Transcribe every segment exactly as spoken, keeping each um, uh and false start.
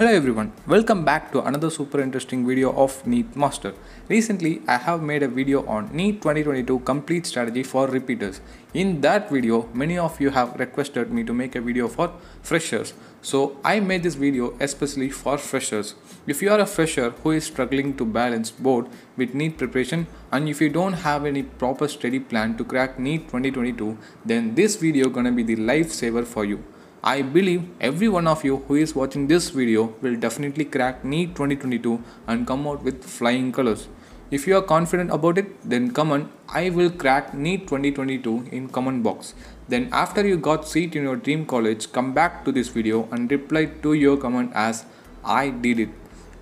Hello everyone, welcome back to another super interesting video of NEET Master. Recently, I have made a video on NEET twenty twenty-two complete strategy for repeaters. In that video, many of you have requested me to make a video for freshers. So I made this video especially for freshers. If you are a fresher who is struggling to balance board with NEET preparation and if you don't have any proper study plan to crack NEET twenty twenty-two, then this video gonna be the lifesaver for you. I believe every one of you who is watching this video will definitely crack NEET twenty twenty-two and come out with flying colors. If you are confident about it, then comment I will crack NEET twenty twenty-two in comment box. Then after you got seat in your dream college, come back to this video and reply to your comment as I did it.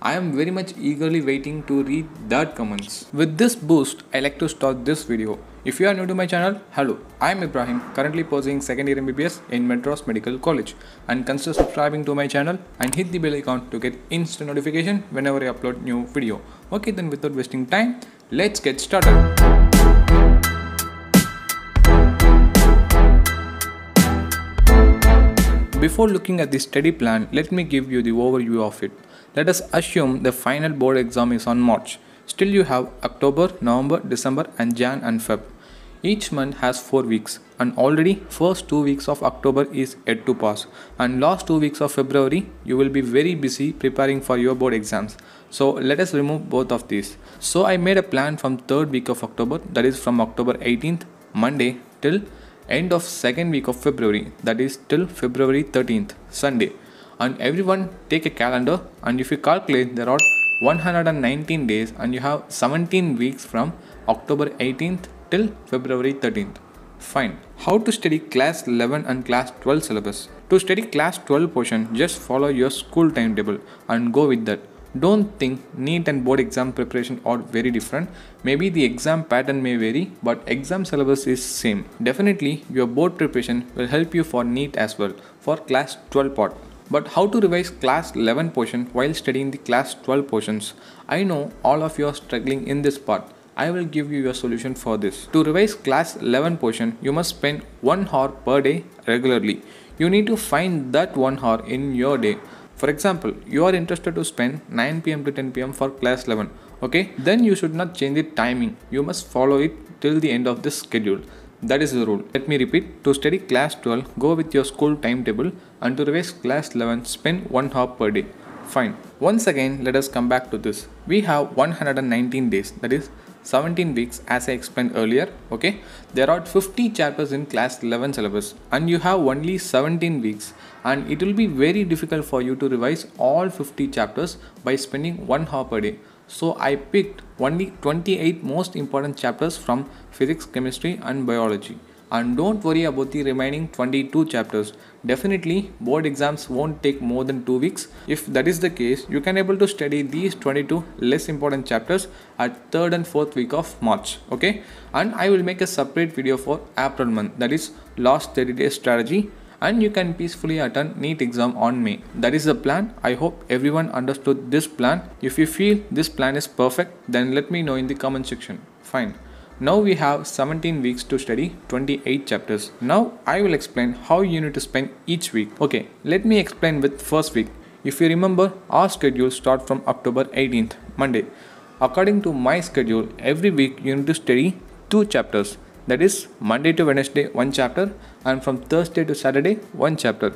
I am very much eagerly waiting to read that comments. With this boost, I like to start this video. If you are new to my channel, hello, I am Ibrahim, currently pursuing second year M B B S in Madras Medical College, and consider subscribing to my channel and hit the bell icon to get instant notification whenever I upload new video. Okay, then without wasting time, let's get started. Before looking at the study plan, let me give you the overview of it. Let us assume the final board exam is on March. Still you have October, November, December and Jan and Feb. Each month has four weeks and already first two weeks of October is yet to pass and last two weeks of February you will be very busy preparing for your board exams. So let us remove both of these. So I made a plan from third week of October, that is from October eighteenth Monday till end of second week of February, that is till February thirteenth Sunday. And everyone take a calendar and if you calculate there are one hundred nineteen days and you have seventeen weeks from October eighteenth till February thirteenth. Fine. How to study class eleven and class twelve syllabus? To study class twelve portion, just follow your school timetable and go with that. Don't think NEET and board exam preparation are very different. Maybe the exam pattern may vary, but exam syllabus is same. Definitely your board preparation will help you for NEET as well for class twelve part. But how to revise class eleven portion while studying the class twelve portions? I know all of you are struggling in this part. I will give you your solution for this. To revise class eleven portion, you must spend one hour per day regularly. You need to find that one hour in your day. For example, you are interested to spend nine p m to ten p m for class eleven. Okay, then you should not change the timing. You must follow it till the end of this schedule. That is the rule. Let me repeat, to study class twelve, go with your school timetable and to revise class eleven, spend one hour per day. Fine. Once again, let us come back to this. We have one hundred nineteen days, that is seventeen weeks as I explained earlier. Okay, there are fifty chapters in class eleven syllabus and you have only seventeen weeks and it will be very difficult for you to revise all fifty chapters by spending one hour per day. So I picked only twenty-eight most important chapters from physics, chemistry and biology. And don't worry about the remaining twenty-two chapters. Definitely board exams won't take more than two weeks. If that is the case, you can able to study these twenty-two less important chapters at third and fourth week of March. Okay, and I will make a separate video for April month, that is last thirty days strategy. And you can peacefully attend NEET exam on May. That is the plan. I hope everyone understood this plan. If you feel this plan is perfect, then let me know in the comment section. Fine. Now we have seventeen weeks to study twenty-eight chapters. Now I will explain how you need to spend each week. Okay, let me explain with first week. If you remember, our schedule starts from October eighteenth, Monday. According to my schedule, every week you need to study two chapters. That is Monday to Wednesday one chapter and from Thursday to Saturday one chapter.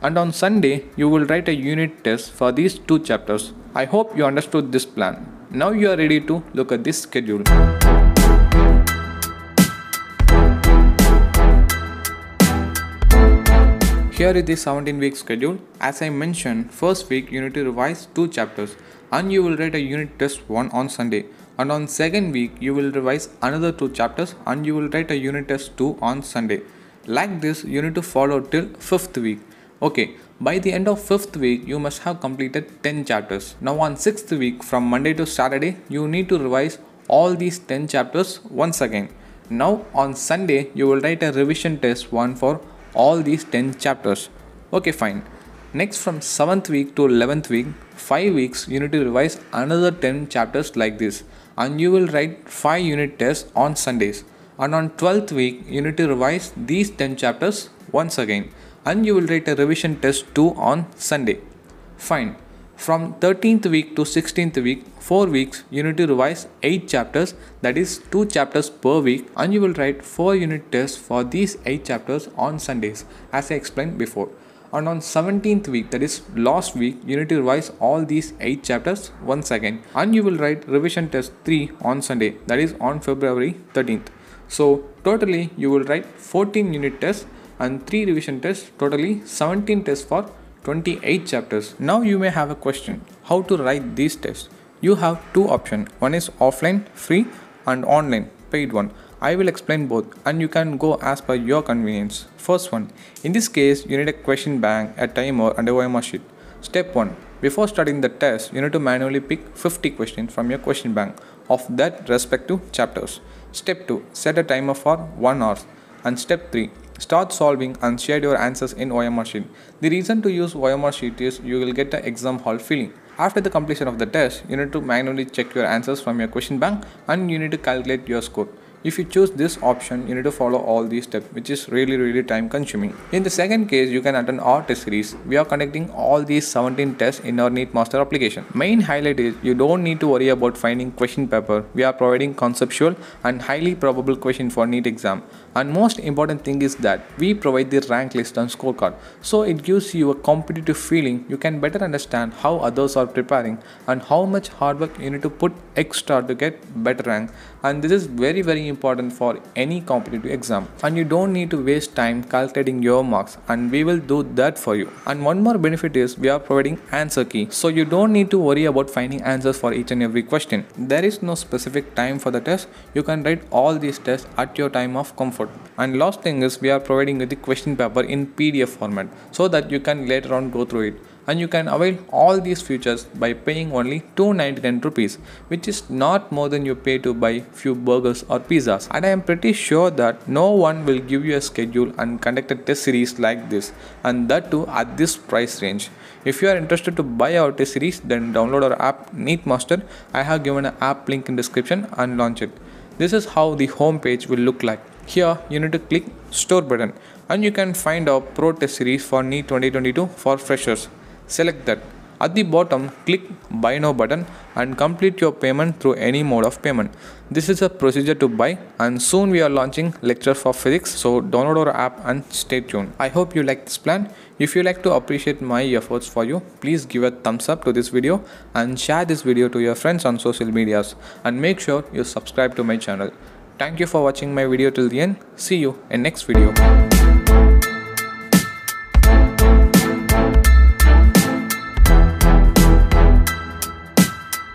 And on Sunday you will write a unit test for these two chapters. I hope you understood this plan. Now you are ready to look at this schedule. Here is the seventeen week schedule. As I mentioned, first week you need to revise two chapters and you will write a unit test one on Sunday. And on second week you will revise another two chapters and you will write a unit test two on Sunday. Like this you need to follow till fifth week. Okay, by the end of fifth week you must have completed ten chapters. Now on sixth week from Monday to Saturday you need to revise all these ten chapters once again. Now on Sunday you will write a revision test one for all these ten chapters. Okay, fine. Next from seventh week to eleventh week, five weeks you need to revise another ten chapters like this and you will write five unit tests on Sundays. And on twelfth week you need to revise these ten chapters once again and you will write a revision test two on Sunday. Fine. From thirteenth week to sixteenth week, four weeks, you need to revise eight chapters, that is two chapters per week, and you will write four unit tests for these eight chapters on Sundays as I explained before. And on seventeenth week, that is last week, you need to revise all these eight chapters once again, and you will write revision test three on Sunday, that is on February thirteenth. So totally you will write fourteen unit tests and three revision tests, totally seventeen tests for twenty-eight chapters. Now you may have a question, how to write these tests? You have two options, one is offline free and online paid one. I will explain both and you can go as per your convenience. First one, in this case you need a question bank, a timer and a O M R sheet. Step one, before starting the test you need to manually pick fifty questions from your question bank of that respective chapters. Step two, set a timer for one hour, and step three, start solving and share your answers in O M R sheet. The reason to use O M R sheet is you will get the exam hall feeling. After the completion of the test, you need to manually check your answers from your question bank and you need to calculate your score. If you choose this option, you need to follow all these steps, which is really really time consuming. In the second case, you can attend our test series. We are conducting all these seventeen tests in our NEET Master application. Main highlight is you don't need to worry about finding question paper. We are providing conceptual and highly probable question for NEET exam. And most important thing is that we provide the rank list and scorecard. So it gives you a competitive feeling. You can better understand how others are preparing and how much hard work you need to put extra to get better rank. And this is very very important. important for any competitive exam, and you don't need to waste time calculating your marks, and we will do that for you. And one more benefit is we are providing answer key, so you don't need to worry about finding answers for each and every question. There is no specific time for the test. You can write all these tests at your time of comfort. And last thing is we are providing you the question paper in P D F format so that you can later on go through it. And you can avail all these features by paying only two hundred ninety-nine rupees, which is not more than you pay to buy few burgers or pizzas. And I am pretty sure that no one will give you a schedule and conduct a test series like this, and that too at this price range. If you are interested to buy our test series, then download our app NEET Master. I have given an app link in description and launch it. This is how the homepage will look like. Here you need to click store button and you can find our Pro test series for NEET twenty twenty-two for freshers. Select that. At the bottom, click buy now button and complete your payment through any mode of payment. This is a procedure to buy, and soon we are launching lecture for physics, so download our app and stay tuned. I hope you like this plan. If you like to appreciate my efforts for you, please give a thumbs up to this video and share this video to your friends on social medias, and make sure you subscribe to my channel. Thank you for watching my video till the end. See you in next video.